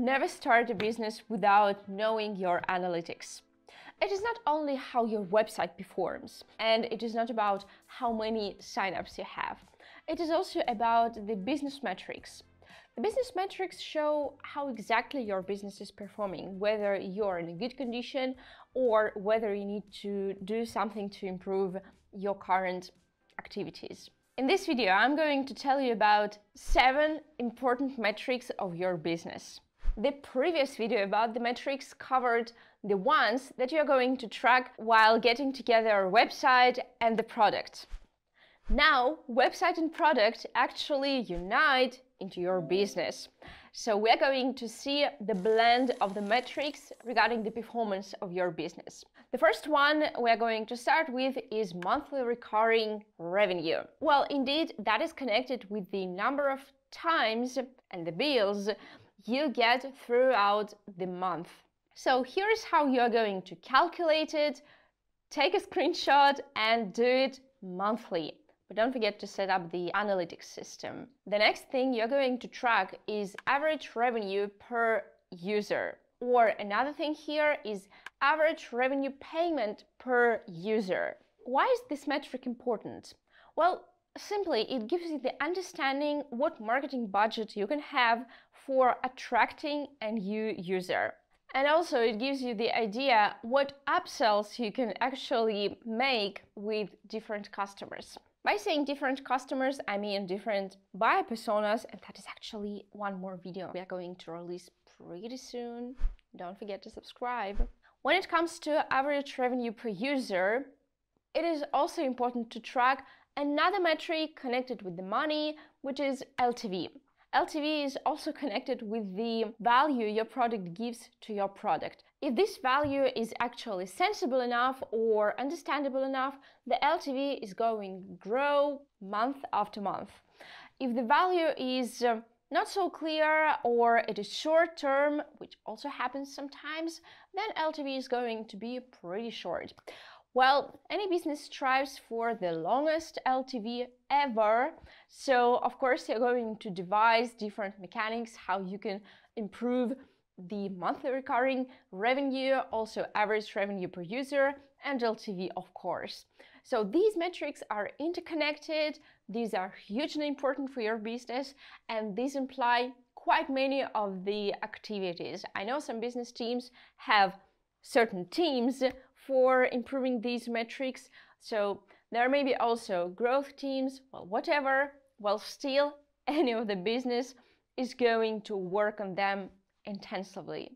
Never start a business without knowing your analytics. It is not only how your website performs, and it is not about how many signups you have. It is also about the business metrics. The business metrics show how exactly your business is performing, whether you're in a good condition or whether you need to do something to improve your current activities. In this video, I'm going to tell you about 7 important metrics of your business. The previous video about the metrics covered the ones that you're going to track while getting together a website and the product. Now, website and product actually unite into your business. So we're going to see the blend of the metrics regarding the performance of your business. The first one we're going to start with is monthly recurring revenue. Well, indeed, that is connected with the number of times and the bills you get throughout the month. So here's how you're going to calculate it. Take a screenshot and do it monthly. But don't forget to set up the analytics system. The next thing you're going to track is average revenue per user. Or another thing here is average revenue payment per user. Why is this metric important? Well, simply, it gives you the understanding what marketing budget you can have for attracting a new user. And also it gives you the idea what upsells you can actually make with different customers. By saying different customers, I mean different buyer personas, and that is actually one more video we are going to release pretty soon. Don't forget to subscribe. When it comes to average revenue per user, it is also important to track another metric connected with the money, which is LTV. LTV is also connected with the value your product gives to your product. If this value is actually sensible enough or understandable enough, the LTV is going to grow month after month. If the value is not so clear or it is short term, which also happens sometimes, then LTV is going to be pretty short. Well, any business strives for the longest LTV ever, so of course you're going to devise different mechanics how you can improve the monthly recurring revenue, also average revenue per user, and LTV, of course. So these metrics are interconnected, these are hugely important for your business, and these imply quite many of the activities. I know some business teams have certain teams for improving these metrics, so there may be also growth teams, well, whatever. Well, still, any of the business is going to work on them intensively.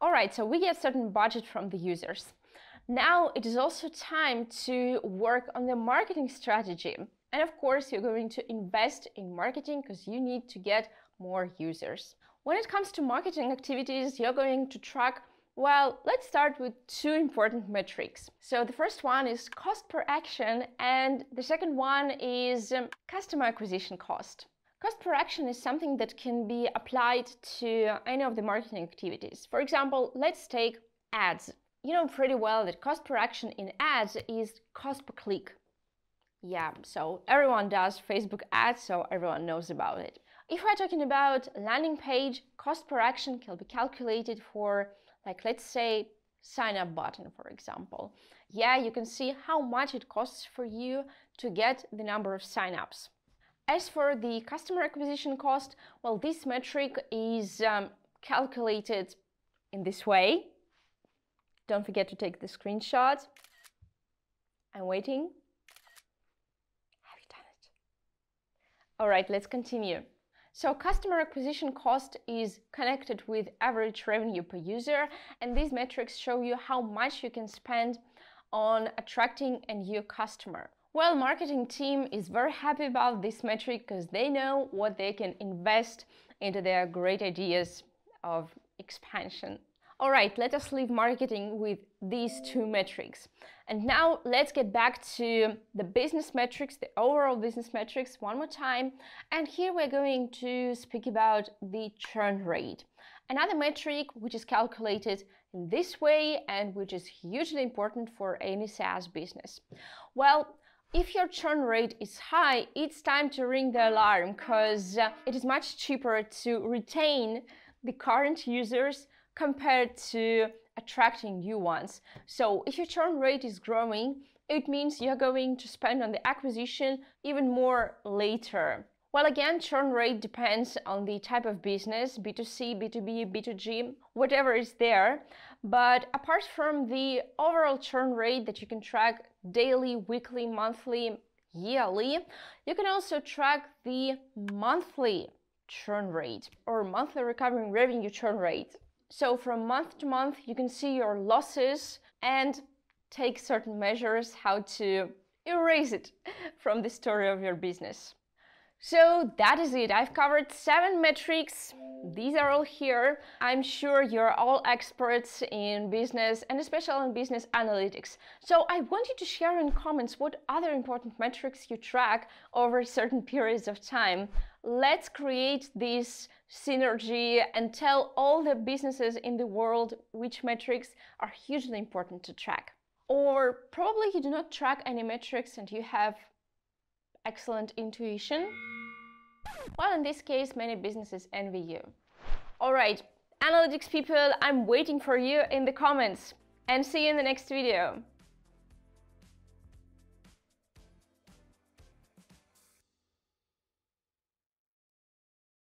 All right, so we get certain budget from the users. Now it is also time to work on the marketing strategy. And of course, you're going to invest in marketing because you need to get more users. When it comes to marketing activities, you're going to track, well, let's start with 2 important metrics. So the first one is cost per action, and the second one is customer acquisition cost. Cost per action is something that can be applied to any of the marketing activities. For example, let's take ads. You know pretty well that cost per action in ads is cost per click. Yeah, so everyone does Facebook ads, so everyone knows about it. If we're talking about landing page, cost per action can be calculated for, like, let's say, sign up button, for example. Yeah, you can see how much it costs for you to get the number of signups. As for the customer acquisition cost, well, this metric is calculated in this way. Don't forget to take the screenshot. I'm waiting. Have you done it? All right, let's continue. So customer acquisition cost is connected with average revenue per user, and these metrics show you how much you can spend on attracting a new customer. Well, marketing team is very happy about this metric because they know what they can invest into their great ideas of expansion. All right, let us leave marketing with these 2 metrics. And now let's get back to the business metrics, the overall business metrics one more time. And here we're going to speak about the churn rate. Another metric which is calculated in this way and which is hugely important for any SaaS business. Well, if your churn rate is high, it's time to ring the alarm because it is much cheaper to retain the current users compared to attracting new ones. So if your churn rate is growing, it means you're going to spend on the acquisition even more later. Well, again, churn rate depends on the type of business, B2C, B2B, B2G, whatever is there. But apart from the overall churn rate that you can track daily, weekly, monthly, yearly, you can also track the monthly churn rate or monthly recurring revenue churn rate. So from month to month, you can see your losses and take certain measures how to erase it from the story of your business. So that is it. I've covered 7 metrics. These are all here. I'm sure you're all experts in business and especially in business analytics. So I want you to share in comments what other important metrics you track over certain periods of time. Let's create this synergy and tell all the businesses in the world which metrics are hugely important to track. Or probably you do not track any metrics and you have excellent intuition. Well, in this case, many businesses envy you. All right, analytics people, I'm waiting for you in the comments and see you in the next video.